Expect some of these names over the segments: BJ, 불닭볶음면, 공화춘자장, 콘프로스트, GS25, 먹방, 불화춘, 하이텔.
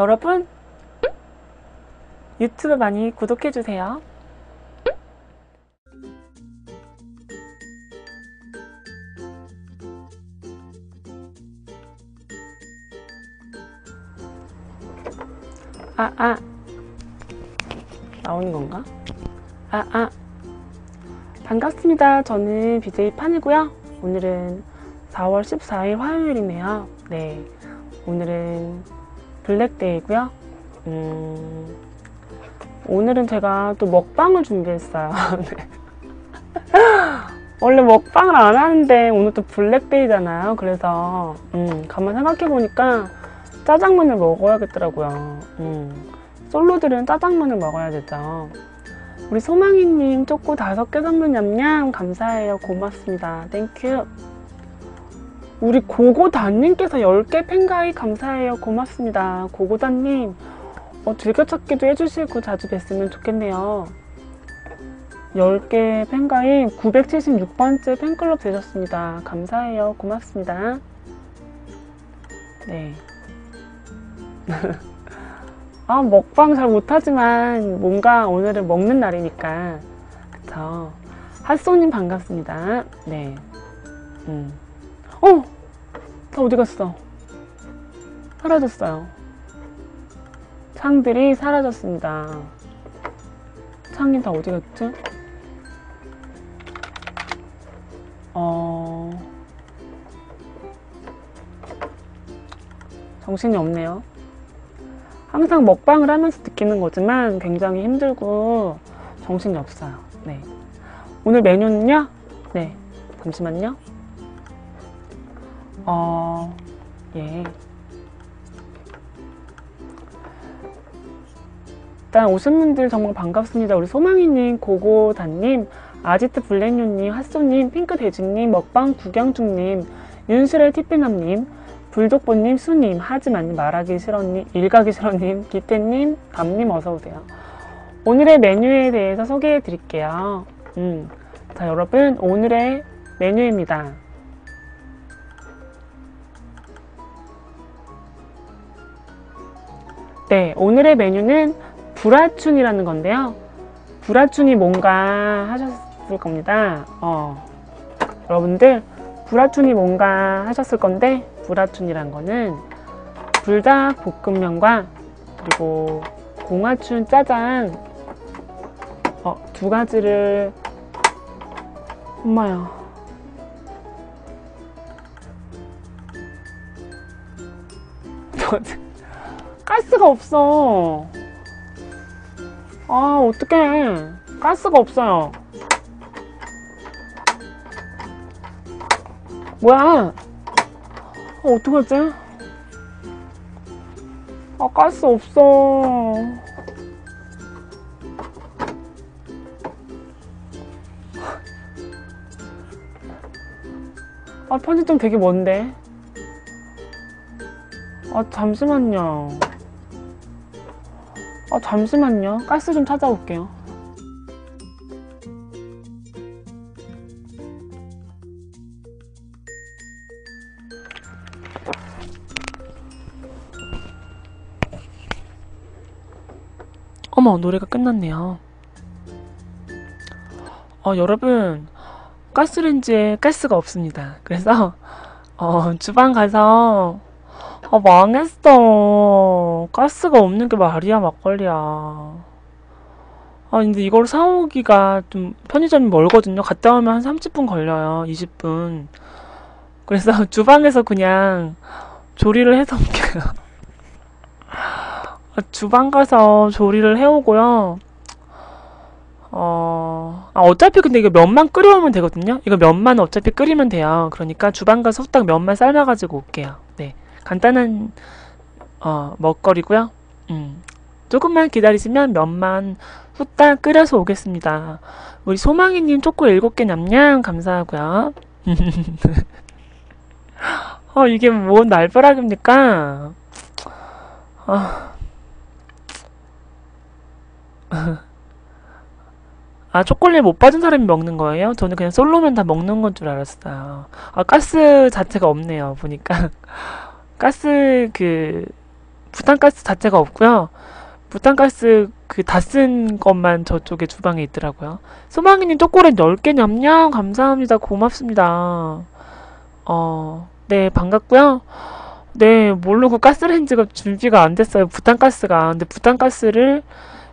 여러분, 유튜브 많이 구독해주세요. 나오는 건가? 반갑습니다. 저는 BJ 판이고요. 오늘은 4월 14일 화요일이네요. 네, 오늘은 블랙데이고요. 오늘은 제가 또 먹방을 준비했어요. 원래 먹방을 안 하는데 오늘 또 블랙데이잖아요. 그래서 가만 생각해보니까 짜장면을 먹어야겠더라고요. 솔로들은 짜장면을 먹어야 되죠. 우리 소망이님 초코 5개 선물 냠냠 감사해요. 고맙습니다. 땡큐. 우리 고고단님께서 10개 팬가입 감사해요. 고맙습니다. 고고단님, 즐겨찾기도 해주시고 자주 뵀으면 좋겠네요. 10개 팬가입 976번째 팬클럽 되셨습니다. 감사해요. 고맙습니다. 네. 먹방 잘 못하지만 뭔가 오늘은 먹는 날이니까, 그쵸? 핫소님 반갑습니다. 네. 다 어디 갔어? 사라졌어요. 창들이 사라졌습니다. 창이 다 어디 갔지? 정신이 없네요. 항상 먹방을 하면서 느끼는 거지만 굉장히 힘들고 정신이 없어요. 네. 오늘 메뉴는요? 네. 잠시만요. 일단 오신 분들 정말 반갑습니다. 우리 소망이님, 고고단님, 아지트 블랙유님, 핫소님, 핑크돼지님, 먹방 구경중님, 윤실의 티피남님, 불독보님, 수님, 하지만 말하기 싫어님, 일가기 싫어님, 기태님, 감님 어서오세요. 오늘의 메뉴에 대해서 소개해 드릴게요. 자, 여러분, 오늘의 메뉴입니다. 네, 오늘의 메뉴는 불화춘이라는 건데요. 불화춘이 뭔가 하셨을 겁니다. 여러분들, 불화춘이 뭔가 하셨을 건데, 불화춘이란 거는 불닭볶음면과 그리고 공화춘 짜장, 두 가지를, 엄마야, 가스가 없어. 아, 어떡해. 가스가 없어요. 뭐야. 어떡하지? 아, 가스 없어. 아, 편집점 되게 먼데. 아, 잠시만요. 가스 좀 찾아올게요. 어머, 노래가 끝났네요. 여러분, 가스레인지에 가스가 없습니다. 그래서 주방 가서 망했어. 가스가 없는 게 말이야, 막걸리야. 근데 이걸 사오기가 좀 편의점이 멀거든요. 갔다 오면 한 30분 걸려요. 20분. 그래서 주방에서 그냥 조리를 해서 올게요. 주방 가서 조리를 해오고요. 어차피 근데 이거 면만 끓여오면 되거든요. 이거 면만 어차피 끓이면 돼요. 그러니까 주방 가서 후딱 면만 삶아가지고 올게요. 네. 간단한 먹거리고요. 조금만 기다리시면 면만 후딱 끓여서 오겠습니다. 우리 소망이님 초코 7개 냠냠 감사하고요. 이게 뭔 날벼락입니까? 아, 초콜릿 못 빠진 사람이 먹는 거예요? 저는 그냥 솔로면 다 먹는 건 줄 알았어요. 가스 자체가 없네요, 보니까. 가스 부탄가스 자체가 없고요. 부탄가스 그 다 쓴 것만 저쪽에 주방에 있더라고요. 소망이님 초콜릿 10개 냠냠 감사합니다. 고맙습니다. 네, 반갑고요. 네, 모르고 가스레인지가 준비가 안 됐어요. 부탄가스가. 근데 부탄가스를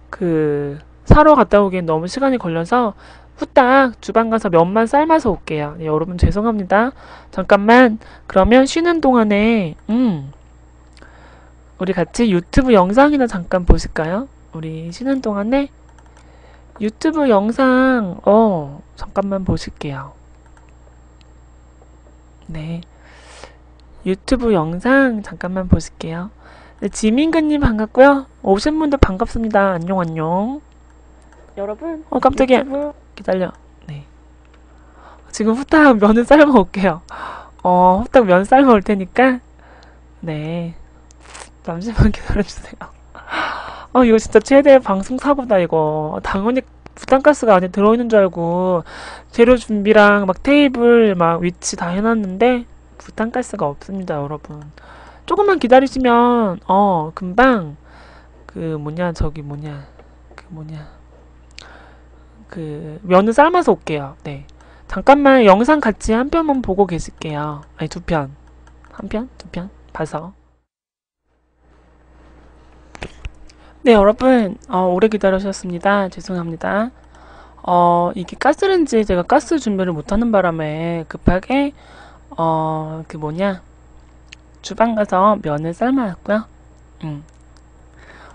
그 사러 갔다 오기엔 너무 시간이 걸려서 후딱 주방 가서 면만 삶아서 올게요. 네, 여러분 죄송합니다. 잠깐만 그러면 쉬는 동안에 우리 같이 유튜브 영상이나 잠깐 보실까요? 우리 쉬는 동안에 유튜브 영상 잠깐만 보실게요. 네, 유튜브 영상 잠깐만 보실게요. 네, 지민근님 반갑고요. 오신 분들 반갑습니다. 안녕 안녕. 여러분 깜짝이야. 유튜브... 기다려. 네, 지금 후딱 면을 삶아 올게요. 후딱 면 삶아 올 테니까 네 잠시만 기다려주세요. 이거 진짜 최대의 방송 사고다 이거. 당연히 부탄가스가 안에 들어있는 줄 알고 재료 준비랑 막 테이블 막 위치 다 해놨는데 부탄가스가 없습니다 여러분. 조금만 기다리시면 금방 그 면을 삶아서 올게요. 네, 잠깐만 영상 같이 한 편만 보고 계실게요. 아니 두 편, 한 편, 두 편 봐서. 네 여러분 오래 기다리셨습니다. 죄송합니다. 이게 가스레인지에 제가 가스 준비를 못하는 바람에 급하게 주방 가서 면을 삶아왔고요.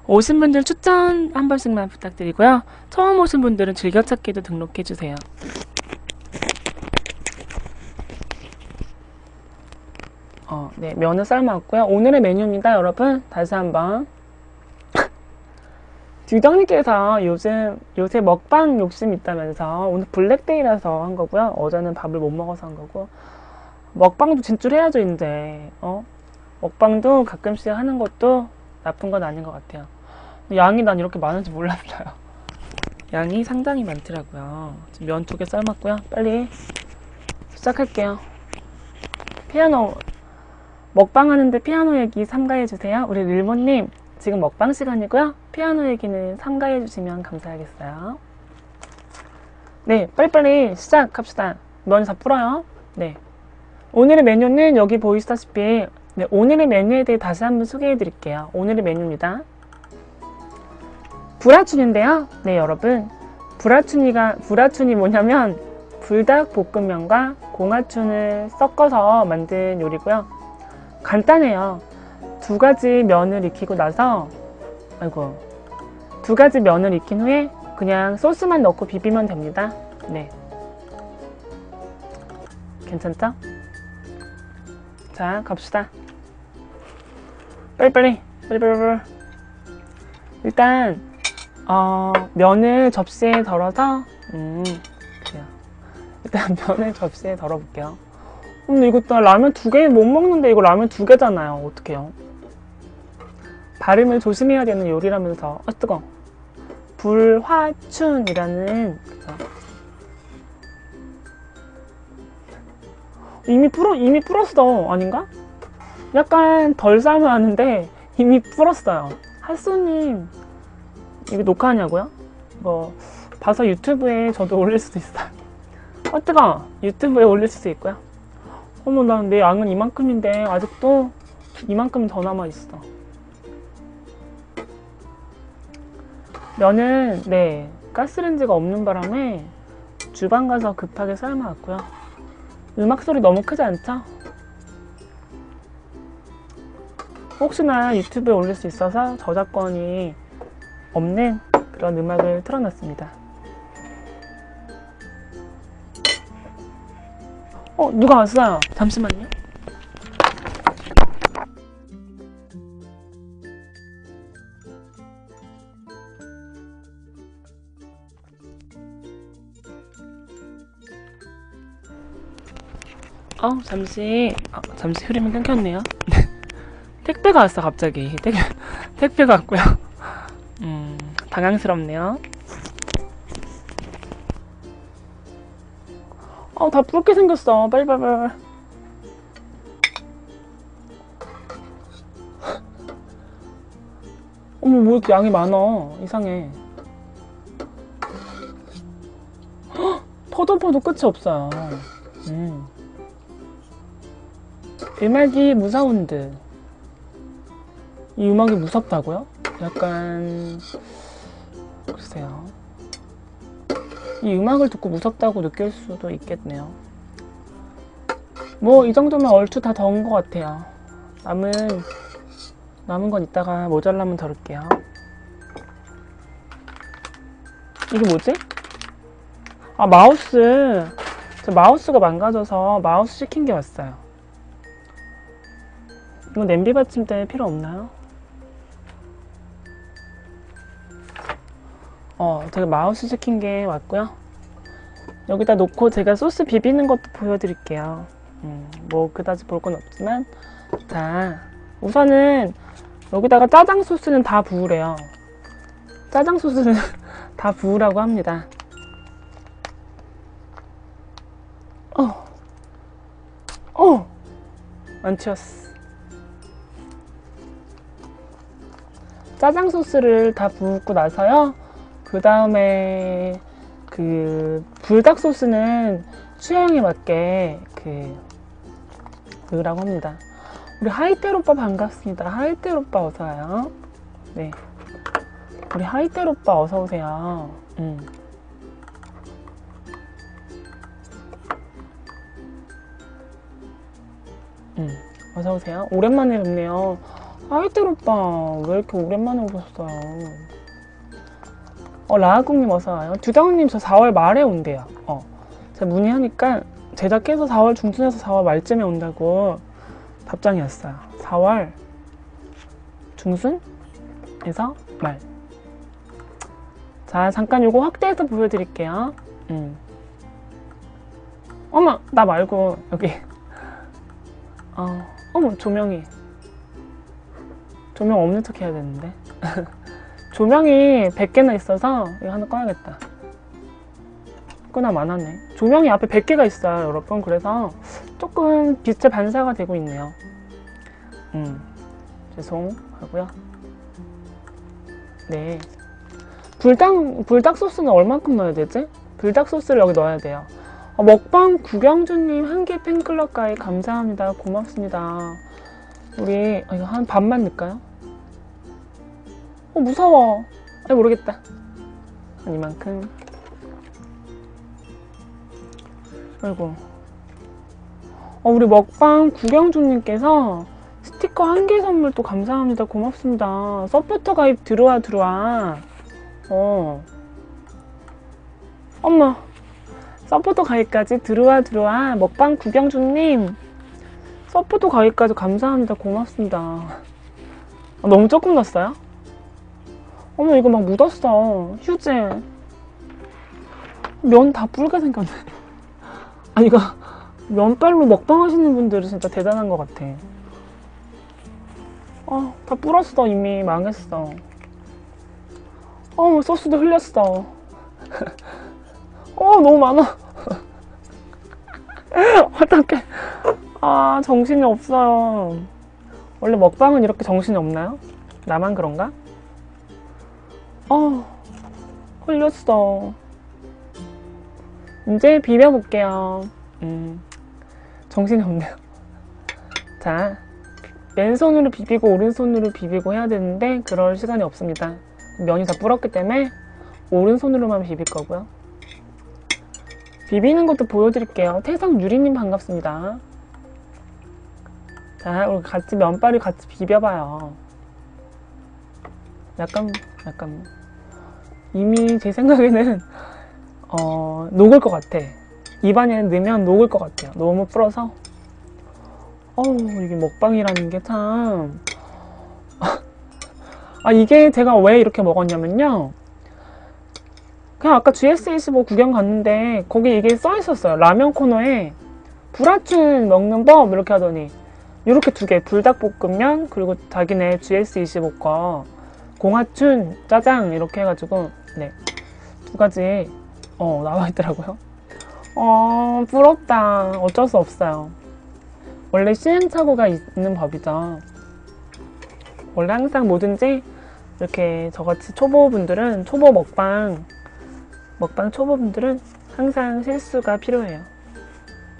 오신 분들 추천 한 번씩만 부탁드리고요. 처음 오신 분들은 즐겨찾기도 등록해주세요. 네, 면을 삶아왔고요. 오늘의 메뉴입니다 여러분. 다시 한번 주정님께서 요새 먹방 욕심 있다면서 오늘 블랙데이라서 한 거고요. 어제는 밥을 못 먹어서 한 거고 먹방도 진출해야죠 이제. 먹방도 가끔씩 하는 것도 나쁜 건 아닌 것 같아요. 양이 난 이렇게 많은지 몰랐어요. 양이 상당히 많더라고요. 지금 면 2개 삶았고요. 빨리 시작할게요. 피아노 먹방하는데 피아노 얘기 삼가해주세요. 우리 릴모님 지금 먹방 시간이고요. 피아노 얘기는 삼가해주시면 감사하겠어요. 네, 빨리빨리 시작합시다. 면이 다 불어요. 네, 오늘의 메뉴는 여기 보이시다시피 네, 오늘의 메뉴에 대해 다시 한번 소개해드릴게요. 오늘의 메뉴입니다. 불화춘인데요. 네, 여러분 불화춘이 뭐냐면 불닭볶음면과 공화춘을 섞어서 만든 요리고요. 간단해요. 두 가지 면을 익힌 후에 그냥 소스만 넣고 비비면 됩니다. 네, 괜찮죠? 자, 갑시다. 빨리빨리. 일단 면을 접시에 덜어서 그래요. 일단 면을 접시에 덜어볼게요. 근데 이거 나 라면 2개 못 먹는데 이거 라면 2개잖아요. 어떡해요? 발음을 조심해야 되는 요리라면서. 뜨거워. 불화춘이라는 이미 불었어. 아닌가? 약간 덜 삶아왔는데 이미 불었어요. 할수님 이거 녹화하냐고요? 이거 봐서 유튜브에 저도 올릴 수도 있어요. 뜨거워. 유튜브에 올릴 수도 있고요. 어머, 난 내 양은 이만큼인데 아직도 이만큼 더 남아있어. 면은 네, 가스레인지가 없는 바람에 주방 가서 급하게 삶아왔고요. 음악 소리 너무 크지 않죠? 혹시나 유튜브에 올릴 수 있어서 저작권이 없는 그런 음악을 틀어놨습니다. 누가 왔어요? 잠시만요. 잠시 흐름이 끊겼네요. 택배가 왔어 갑자기. 택배가 왔고요. 당황스럽네요. 다 붉게 생겼어. 빨리빨리. 어머 뭐 이렇게 양이 많아. 이상해. 헉, 퍼도 끝이 없어요. 음악이 무서운 듯. 이 음악이 무섭다고요? 약간 글쎄요. 이 음악을 듣고 무섭다고 느낄 수도 있겠네요. 뭐 이 정도면 얼추 다 더운 것 같아요. 남은 건 이따가 모자라면 덜을게요. 이게 뭐지? 아 마우스! 저 마우스가 망가져서 마우스 시킨 게 왔어요. 이건 냄비 받침대 필요 없나요? 제가 마우스 시킨 게 왔고요. 여기다 놓고 제가 소스 비비는 것도 보여드릴게요. 뭐 그다지 볼 건 없지만 자 우선은 여기다가 짜장 소스는 다 부으래요. 짜장 소스는 다 부으라고 합니다. 안 튀었어. 짜장 소스를 다 부고 나서요. 그 다음에 그 불닭 소스는 취향에 맞게 넣으라고 합니다. 우리 하이텔 오빠 반갑습니다. 하이텔 오빠 어서와요. 네, 우리 하이텔 오빠 어서오세요. 어서오세요. 오랜만에 뵙네요. 하이텔 오빠 왜 이렇게 오랜만에 오셨어요. 라아궁님 어서와요. 두장님 저 4월 말에 온대요. 제가 문의하니까 제작해서 4월 중순에서 4월 말쯤에 온다고 답장이 왔어요. 4월 중순에서 말. 자 잠깐 요거 확대해서 보여드릴게요. 어머 나 말고 여기 어머 조명이 조명 없는 척 해야 되는데 조명이 100개나 있어서 이거 하나 꺼야겠다. 꽤나 많았네. 조명이 앞에 100개가 있어요 여러분. 그래서 조금 빛의 반사가 되고 있네요. 죄송하고요. 네, 불닭 소스는 얼만큼 넣어야 되지? 불닭 소스를 여기 넣어야 돼요. 먹방 구경주님 1개 팬클럽 가입 감사합니다. 고맙습니다. 우리 이거 한 반만 넣을까요? 무서워. 잘 모르겠다. 한 이만큼. 아이고. 우리 먹방 구경주님께서 스티커 1개 선물 또 감사합니다. 고맙습니다. 서포터 가입 들어와. 엄마. 서포터 가입까지 들어와. 먹방 구경주님. 서포터 가입까지 감사합니다. 고맙습니다. 너무 조금 넣었어요? 어머 이거 막 묻었어. 휴지 면 다 뿔게 생겼네. 이거 면발로 먹방 하시는 분들은 진짜 대단한 것 같아. 다 뿔었어. 이미 망했어. 소스도 흘렸어. 너무 많아. 어떡해. 정신이 없어요. 원래 먹방은 이렇게 정신이 없나요? 나만 그런가? 흘렸어. 이제 비벼볼게요. 정신이 없네요. 자, 왼손으로 비비고 오른손으로 비비고 해야 되는데 그럴 시간이 없습니다. 면이 다 불었기 때문에 오른손으로만 비빌 거고요. 비비는 것도 보여드릴게요. 태성 유리님 반갑습니다. 자, 우리 같이 면발을 같이 비벼봐요. 약간 이미 제 생각에는 녹을 것 같아. 입안에 넣으면 녹을 것 같아요. 너무 불어서. 이게 먹방이라는 게 참. 이게 제가 왜 이렇게 먹었냐면요. 그냥 아까 GS25 구경 갔는데 거기 이게 써 있었어요. 라면 코너에 불화춘 먹는 법 이렇게 하더니 이렇게 2개 불닭볶음면 그리고 자기네 GS25 거 공화춘, 짜장 이렇게 해가지고 네 2가지 나와 있더라고요. 부럽다. 어쩔 수 없어요. 원래 시행착오가 있는 법이죠. 원래 항상 뭐든지 이렇게 저같이 초보분들은, 초보 먹방 초보분들은 항상 실수가 필요해요.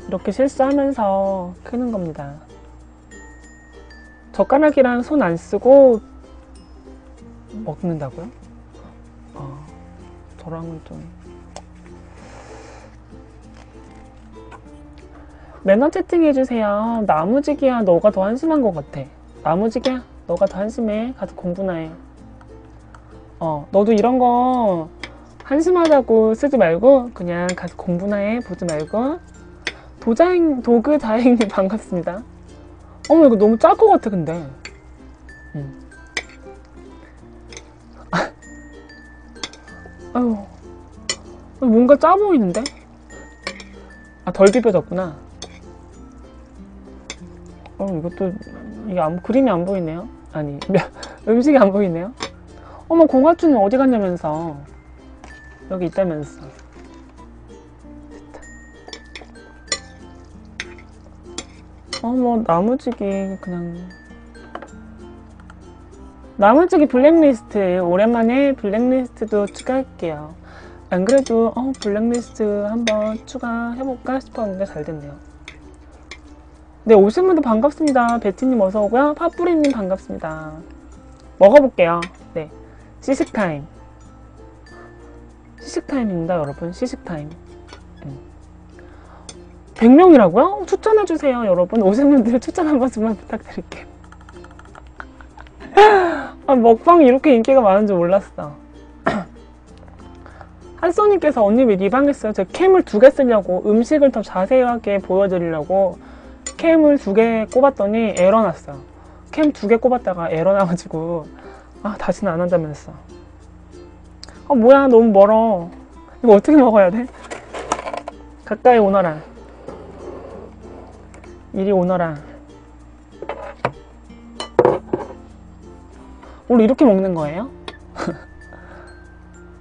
이렇게 실수하면서 크는 겁니다. 젓가락이랑 손 안 쓰고 먹는다고요? 아, 저랑은 좀... 매너 채팅해주세요. 나무지기야, 너가 더 한심한 것 같아. 나무지기야, 너가 더 한심해. 가서 공부나 해. 너도 이런 거 한심하다고 쓰지 말고 그냥 가서 공부나 해. 보지 말고. 도그다행님 반갑습니다. 어머, 이거 너무 짤 것 같아, 근데. 아유, 뭔가 짜 보이는데? 아, 덜 비벼졌구나. 이것도 이게 그림이 안 보이네요. 아니, 음식이 안 보이네요. 어머, 공화춘은 어디 갔냐면서. 여기 있다면서. 어머, 나무지기 그냥. 나무지기 블랙리스트, 오랜만에 블랙리스트도 추가할게요. 안 그래도 블랙리스트 한번 추가해볼까 싶었는데 잘 됐네요. 네, 오신 분들 반갑습니다. 베티님 어서오고요. 파뿌리님 반갑습니다. 먹어볼게요. 네, 시식타임. 시식타임입니다, 여러분. 시식타임. 100명이라고요? 추천해주세요, 여러분. 오신 분들 추천 한 번씩만 부탁드릴게요. 아, 먹방이 이렇게 인기가 많은 줄 몰랐어. 한소님께서 언니 왜 리방했어요? 제가 캠을 2개 쓰려고, 음식을 더 자세하게 보여드리려고 캠을 2개 꼽았더니 에러 났어요. 캠 2개 꼽았다가 에러 나가지고, 아, 다시는 안 한다면서. 아, 뭐야, 너무 멀어. 이거 어떻게 먹어야 돼? 가까이 오너라. 이리 오너라. 원래 이렇게 먹는 거예요?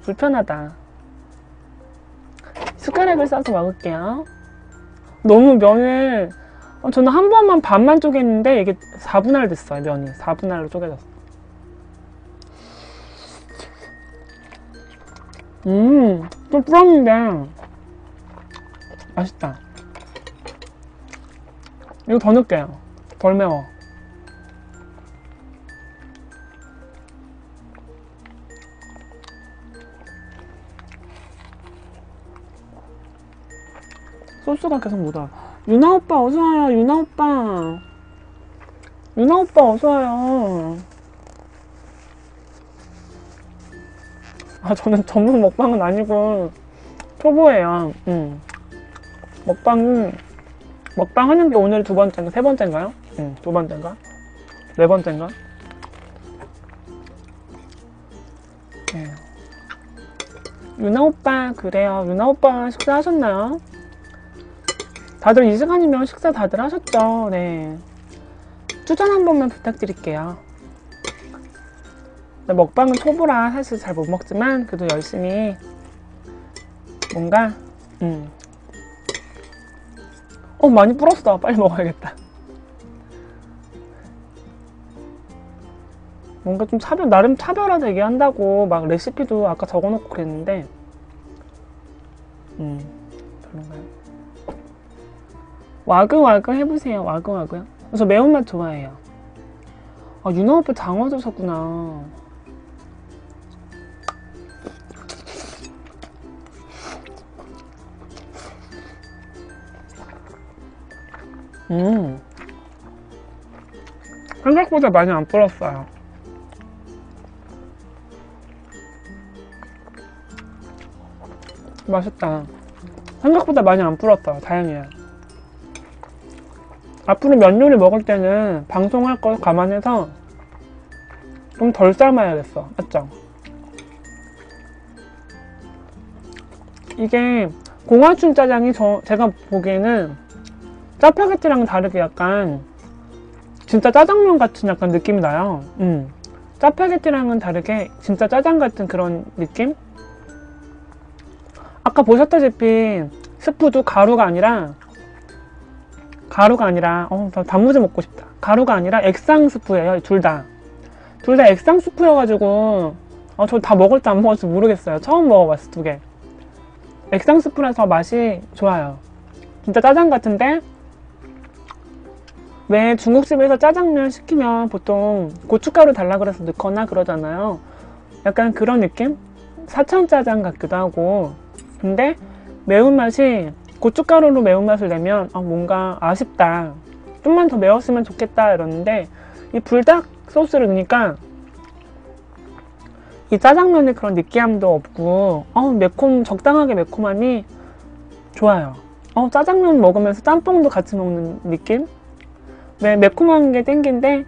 불편하다. 숟가락을 싸서 먹을게요. 너무 면을, 저는 한 번만 반만 쪼갰는데 이게 4분할 됐어요. 면이 4분할로 쪼개졌어. 좀 불었는데 맛있다. 이거 더 넣을게요. 덜 매워. 소스가 계속 묻어. 유나 오빠 어서와요. 유나 오빠. 유나 오빠 어서와요. 아, 저는 전문 먹방은 아니고 초보예요. 먹방 하는 게 오늘 2번째인가 3번째인가요? 2번째인가? 4번째인가? 네. 유나 오빠 그래요. 유나 오빠 식사하셨나요? 다들 이 시간이면 식사 다들 하셨죠? 네. 추천 한 번만 부탁드릴게요. 먹방은 초보라 사실 잘 못 먹지만 그래도 열심히 뭔가 많이 불었어. 빨리 먹어야겠다. 뭔가 좀 나름 차별화되게 한다고 막 레시피도 아까 적어놓고 그랬는데 별론가요? 와그와그 해보세요. 와그와그요? 저 매운맛 좋아해요. 아, 유나 오빠 장어 드셨구나. 생각보다 많이 안 불었어요. 맛있다. 생각보다 많이 안 불었어요. 다행이에요. 앞으로 면 요리 먹을 때는 방송할 걸 감안해서 좀 덜 삶아야겠어. 맞죠? 이게 공화춘자장이 제가 보기에는 짜파게티랑 다르게 약간 진짜 짜장면 같은 약간 느낌이 나요. 짜파게티랑은 다르게 진짜 짜장 같은 그런 느낌? 아까 보셨다시피 스프도 가루가 아니라 단무지 먹고 싶다. 가루가 아니라 액상 스프예요. 둘 다. 둘 다 액상 스프여가지고 저 다 먹을지 안 먹을지 모르겠어요. 처음 먹어봤어, 두 개. 액상 스프라서 맛이 좋아요. 진짜 짜장 같은데 왜 중국집에서 짜장면 시키면 보통 고춧가루 달라 그래서 넣거나 그러잖아요. 약간 그런 느낌? 사천짜장 같기도 하고. 근데 매운맛이 고춧가루로 매운맛을 내면 뭔가 아쉽다, 좀만 더 매웠으면 좋겠다 이러는데, 이 불닭 소스를 넣으니까 이 짜장면의 그런 느끼함도 없고 적당하게 매콤함이 좋아요. 짜장면 먹으면서 짬뽕도 같이 먹는 느낌? 왜 매콤한 게 땡긴데,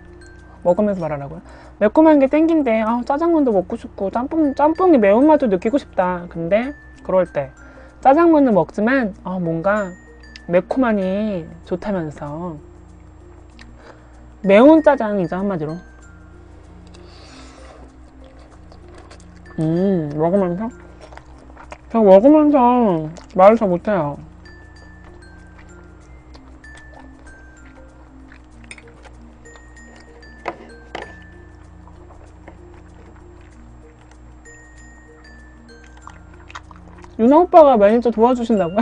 먹으면서 말하라고요? 매콤한 게 땡긴데 짜장면도 먹고 싶고 짬뽕이 매운맛도 느끼고 싶다. 근데 그럴 때 짜장면을 먹지만 뭔가 매콤하니 좋다면서 매운 짜장이죠, 한마디로. 먹으면서 말을 잘 못해요. 윤아 오빠가 매니저 도와주신다고요?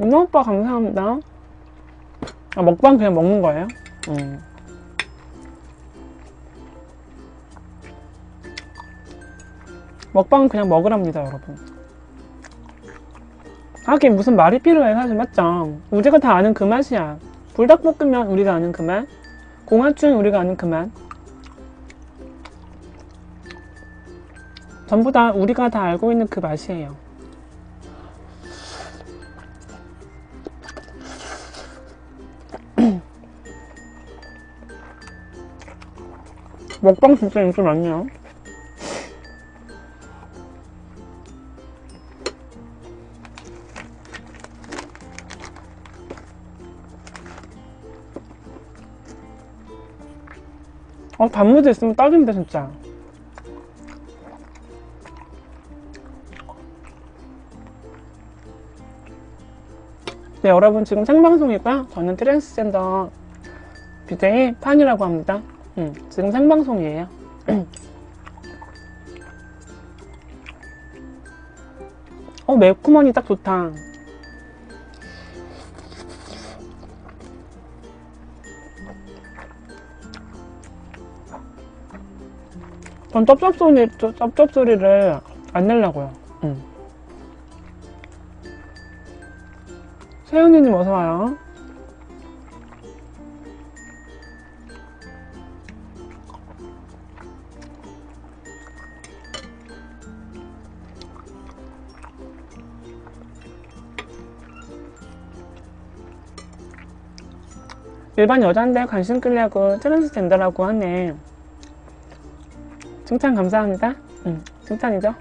윤아 오빠 감사합니다. 먹방 그냥 먹는 거예요? 먹방은 그냥 먹으랍니다, 여러분. 그게 무슨 말이 필요해, 사실 맞죠? 우리가 다 아는 그 맛이야. 불닭볶음면 우리가 아는 그 맛, 공화춘 우리가 아는 그 맛, 전부 다 우리가 다 알고 있는 그 맛이에요. 먹방 진짜 인기 많네요. 단무지 있으면 딱인데 진짜. 네, 여러분 지금 생방송이고요. 저는 트랜스젠더 BJ 판이라고 합니다. 지금 생방송이에요. 매콤하니 딱 좋다. 전 쩝쩝소리를 안 내려고요. 세윤이님 어서와요. 일반 여잔데 관심 끌려고 트랜스젠더라고 하네. 칭찬 감사합니다. 칭찬이죠.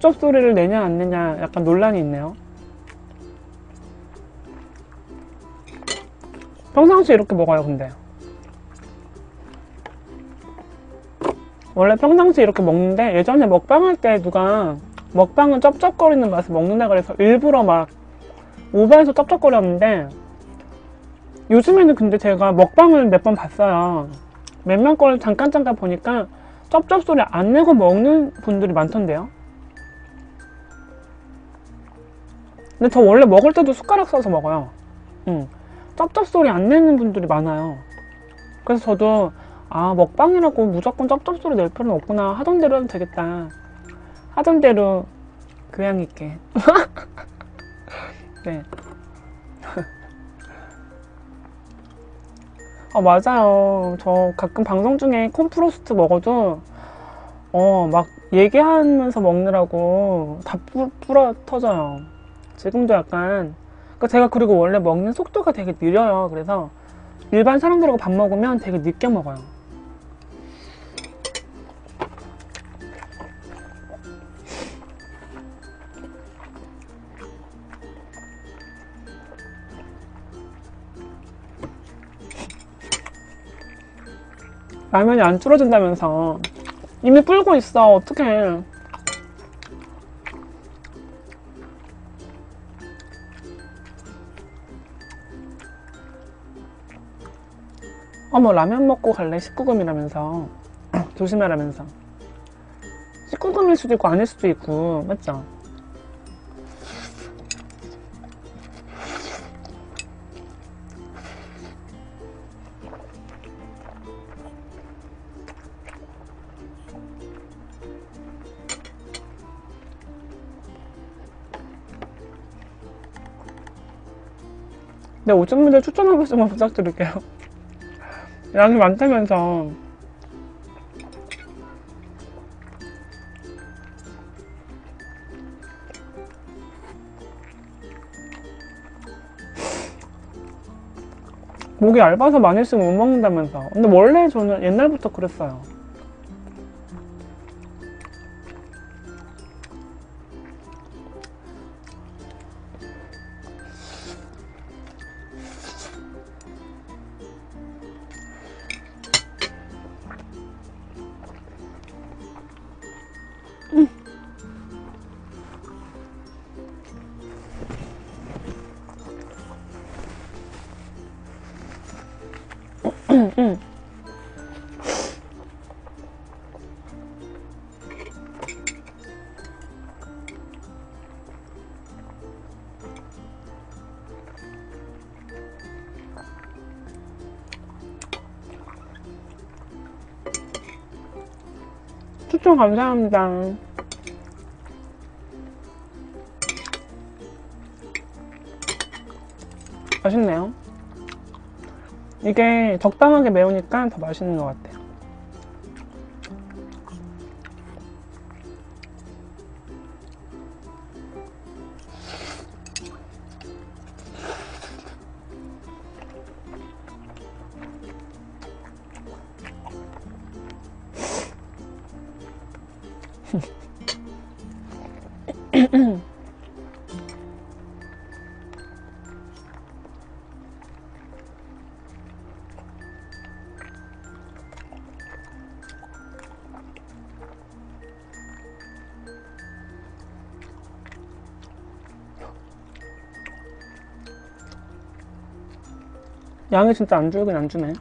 쩝쩝 소리를 내냐 안 내냐 약간 논란이 있네요. 평상시에 이렇게 먹어요, 근데. 원래 평상시에 이렇게 먹는데, 예전에 먹방할 때 누가 먹방은 쩝쩝거리는 맛을 먹는다 그래서 일부러 막 오버해서 쩝쩝거렸는데, 요즘에는 근데 제가 먹방을 몇 번 봤어요. 몇 명 걸 잠깐 보니까 쩝쩝 소리 안 내고 먹는 분들이 많던데요. 근데 저 원래 먹을 때도 숟가락 써서 먹어요. 쩝쩝소리 안 내는 분들이 많아요. 그래서 저도 먹방이라고 무조건 쩝쩝소리 낼 필요는 없구나, 하던 대로 하면 되겠다, 하던 대로 교양 있게. 네. 맞아요. 저 가끔 방송 중에 콘프로스트 먹어도 막 얘기하면서 먹느라고 다 불어 터져요. 지금도 약간, 제가 그리고 원래 먹는 속도가 되게 느려요. 그래서 일반 사람들하고 밥 먹으면 되게 늦게 먹어요. 라면이 안 줄어든다면서. 이미 불고 있어. 어떡해. 어머, 라면 먹고 갈래? 19금이라면서. 조심하라면서. 19금일 수도 있고 아닐 수도 있고. 맞죠? 네, 5점분들 추천 한 번씩만 부탁드릴게요. 양이 많다면서. 목이 얇아서 많이 쓰면 못 먹는다면서. 근데 원래 저는 옛날부터 그랬어요. 추천 감사합니다. 맛있네요. 이게 적당하게 매우니까 더 맛있는 것 같아요. 양이 진짜 안 줄긴 안 주네.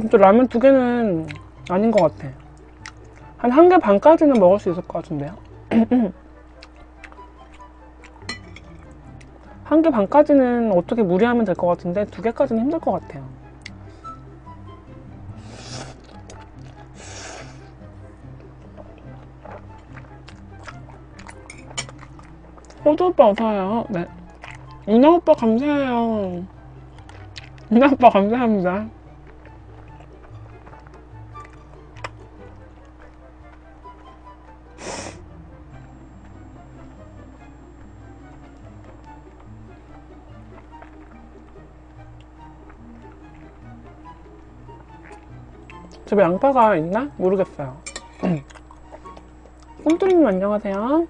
진짜 라면 2개는 아닌 것 같아. 한 1개 반까지는 먹을 수 있을 것 같은데요. 1개 반까지는 어떻게 무리하면 될 것 같은데 2개까지는 힘들 것 같아요. 호주 오빠 어서와요. 네. 이나 오빠 감사해요. 이나 오빠 감사합니다. 집에 양파가 있나? 모르겠어요. 꿈뚜리님 안녕하세요.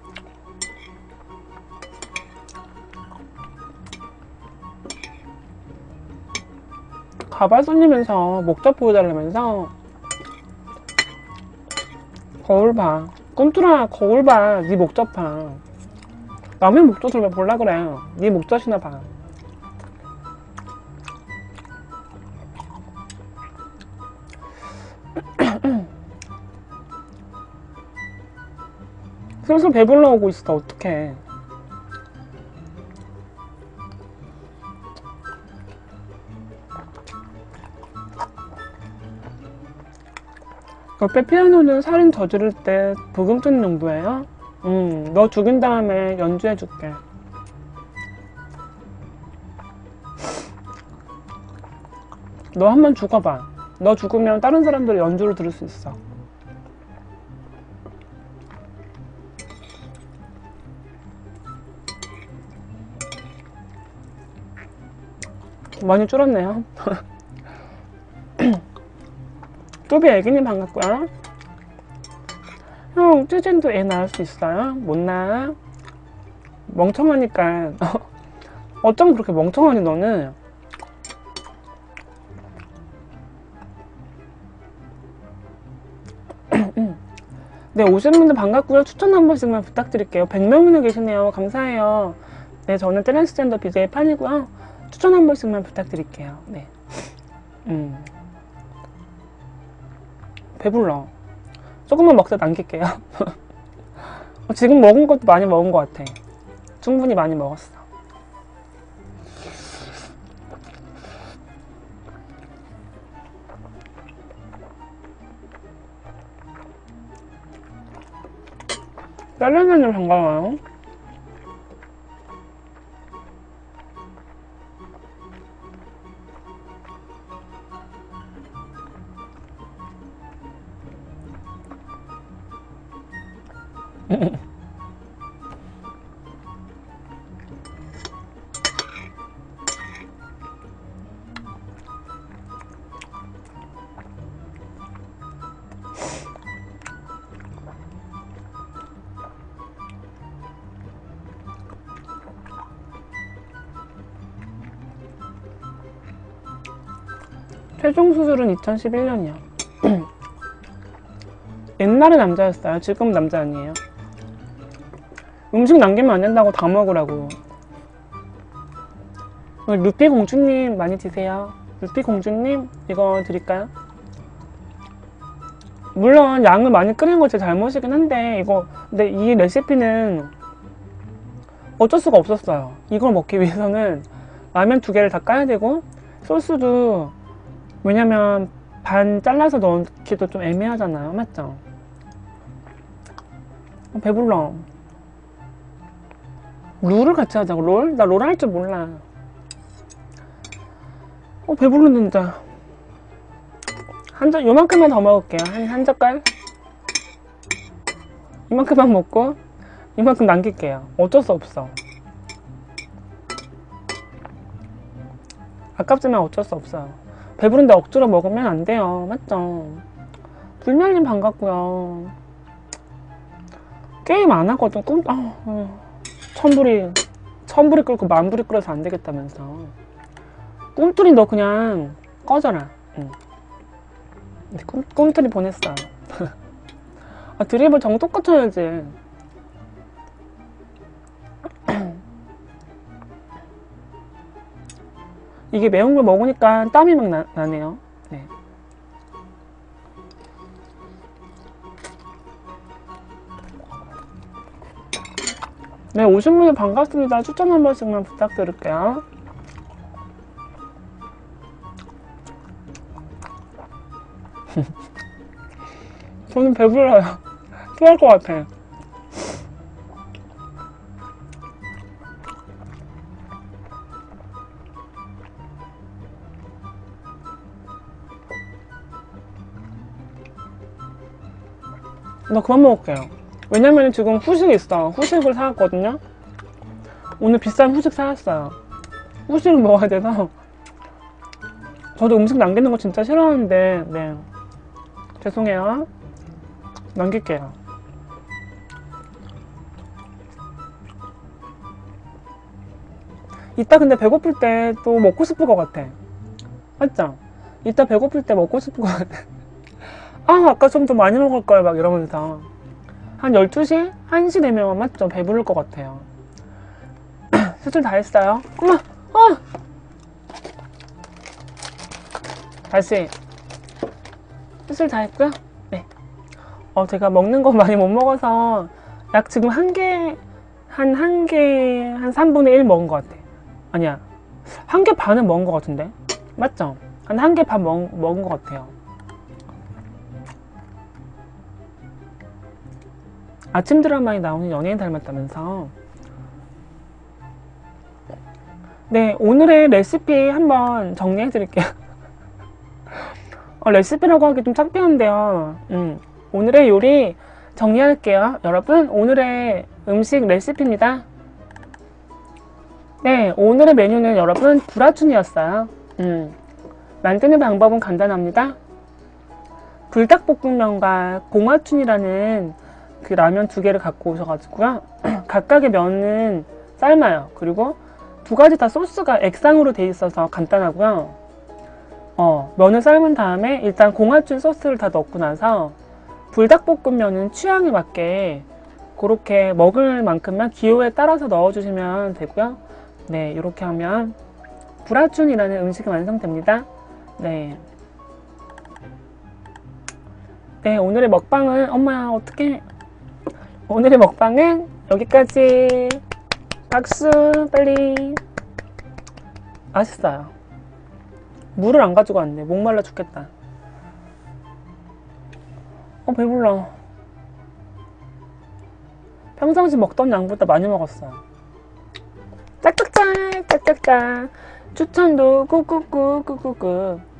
가발 쏠리면서 목젖 보여달라면서. 거울 봐. 꿈뚜라, 거울 봐. 네 목젖 봐. 남의 목젖을 왜 볼라 그래. 네 목젖이나 봐. 슬슬 배불러 오고 있어. 어떡해. 페페로니는 살은 저지를 때 부금 뜨는 정도예요? 너 죽인 다음에 연주해줄게. 너 한번 죽어봐. 너 죽으면 다른 사람들이 연주를 들을 수 있어. 많이 줄었네요. 쪼비 애기님 반갑고요. 형, 쯔젠도 애 낳을 수 있어요? 못 낳아? 멍청하니까. 어쩜 그렇게 멍청하니 너는? 네, 오신 분들 반갑고요. 추천 한 번씩만 부탁드릴게요. 100명이나 계시네요. 감사해요. 네, 저는 트랜스젠더 BJ 판이고요. 추천 한 번씩만 부탁드릴게요. 네. 배불러. 조금만 먹다 남길게요. 지금 먹은 것도 많이 먹은 것 같아. 충분히 많이 먹었어. 짤라면을 반가워요. 최종 수술은 2011년이요. 옛날에 남자였어요. 지금 남자 아니에요. 음식 남기면 안 된다고 다 먹으라고. 루피 공주님 많이 드세요. 루피 공주님 이거 드릴까요? 물론 양을 많이 끓인 거 제 잘못이긴 한데 이거 근데 이 레시피는 어쩔 수가 없었어요. 이걸 먹기 위해서는 라면 2개를 다 까야 되고 소스도 왜냐면 반 잘라서 넣기도 좀 애매하잖아요. 맞죠? 배불러. 롤을 같이 하자고. 롤? 나 롤 할 줄 몰라. 배부른다. 한젓 요만큼만 더 먹을게요. 한 젓갈? 이만큼만 먹고 이만큼 남길게요. 어쩔 수 없어. 아깝지만 어쩔 수 없어요. 배부른데 억지로 먹으면 안 돼요. 맞죠? 불멸님 반갑고요. 게임 안 하거든. 천불이 끓고 만불이 끓어서 안 되겠다면서. 꿈틀이 너 그냥 꺼져라. 꿈틀이 보냈어. 아, 드리블 정도 꺼쳐야지. 이게 매운 걸 먹으니까 땀이 막 나네요. 네. 네, 오신 분들 반갑습니다. 추천 한 번씩만 부탁드릴게요. 저는 배불러요. 토할 것 같아. 나 그만 먹을게요. 왜냐면 지금 후식이 있어. 후식을 사왔거든요. 오늘 비싼 후식 사왔어요. 후식을 먹어야 돼서. 저도 음식 남기는 거 진짜 싫어하는데 네, 죄송해요. 남길게요. 이따 근데 배고플 때 또 먹고 싶을 것 같아. 맞죠? 이따 배고플 때 먹고 싶을 것 같아. 아, 아까 좀 더 많이 먹을 걸 막 이러면서. 한 12시? 1시 되면 맞죠? 배부를 것 같아요. 수술 다 했어요. 엄마! 어! 다시. 수술 다 했고요. 네. 제가 먹는 거 많이 못 먹어서 약 지금 한 3분의 1 먹은 것 같아. 아니야. 1개 반은 먹은 것 같은데? 맞죠? 한 1개 반 먹은 것 같아요. 아침 드라마에 나오는 연예인 닮았다면서. 네, 오늘의 레시피 한번 정리해 드릴게요. 레시피라고 하기 좀 창피한데요. 오늘의 요리 정리할게요. 여러분, 오늘의 음식 레시피입니다. 네, 오늘의 메뉴는 여러분 불화춘이었어요. 만드는 방법은 간단합니다. 불닭볶음면과 공화춘이라는 그 라면 두 개를 갖고 오셔가지고요. 각각의 면은 삶아요. 그리고 두 가지 다 소스가 액상으로 돼 있어서 간단하고요. 면을 삶은 다음에 일단 공화춘 소스를 다 넣고 나서 불닭볶음면은 취향에 맞게 그렇게 먹을 만큼만 기호에 따라서 넣어주시면 되고요. 네, 이렇게 하면 불화춘이라는 음식이 완성됩니다. 네, 오늘의 먹방은 오늘의 먹방은 여기까지. 박수 빨리. 맛있어요. 물을 안 가지고 왔네. 목말라 죽겠다. 배불러. 평상시 먹던 양보다 많이 먹었어요. 짝짝짝 짝짝짝. 추천도 꾹꾹꾹 꾹꾹꾹.